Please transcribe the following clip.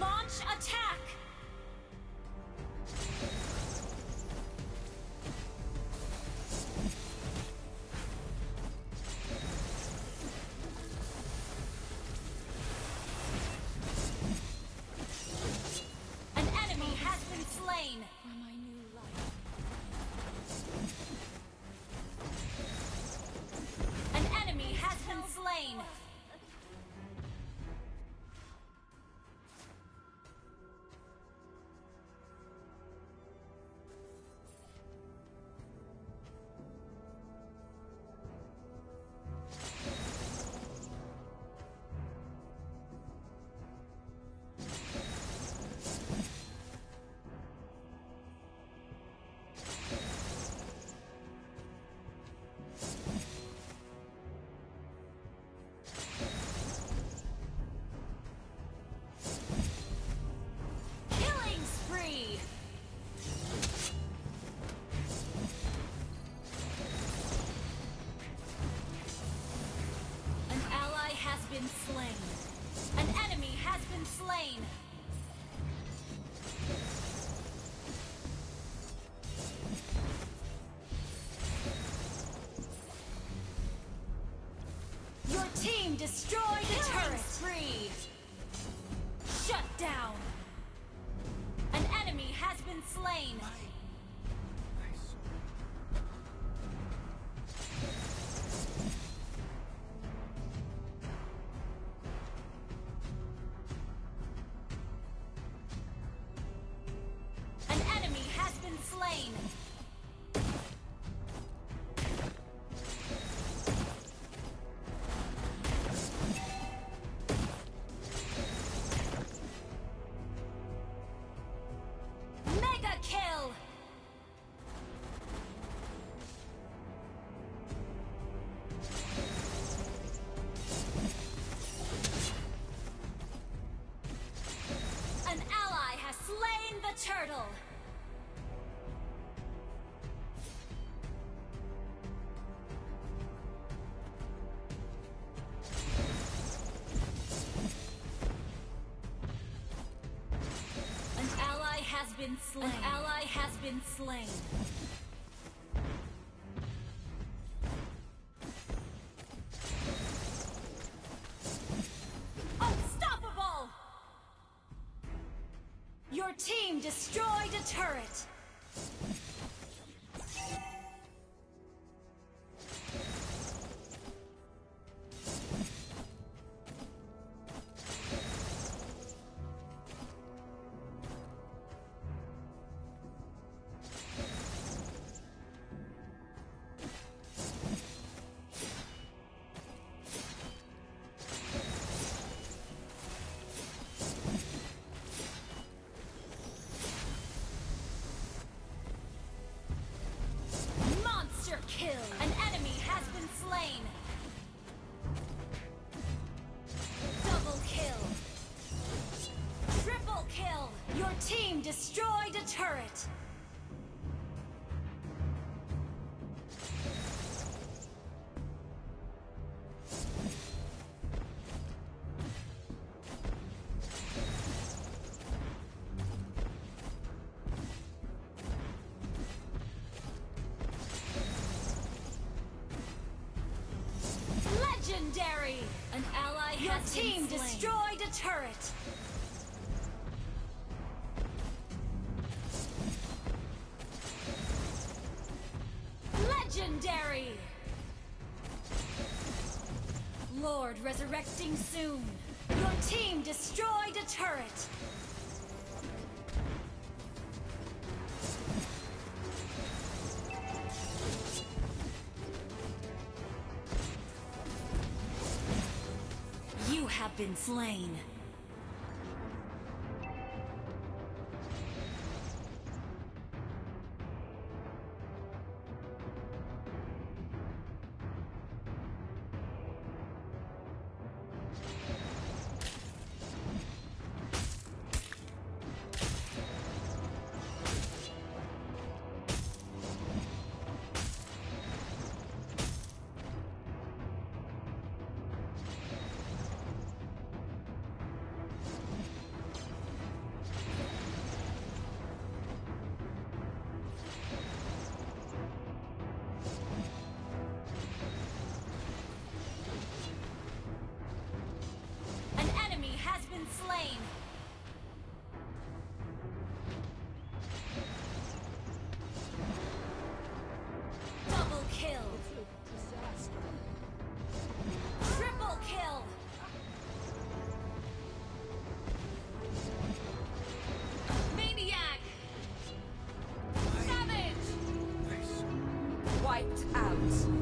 Launch attack! An enemy has been slain! An enemy has been slain! Been slain. An enemy has been slain. Your team destroyed a turret. Spree. Shut down. An enemy has been slain. Slain. Mega kill. An ally has slain the turtle. Been slain. An ally has been slain. Unstoppable! Your team destroyed a turret. Kill. An enemy has been slain. Double kill. Triple kill. Your team destroyed a turret. Legendary! An ally has been slain. Your team destroyed a turret. Legendary! Lord resurrecting soon. Your team destroyed a turret. have been slain. Wiped out.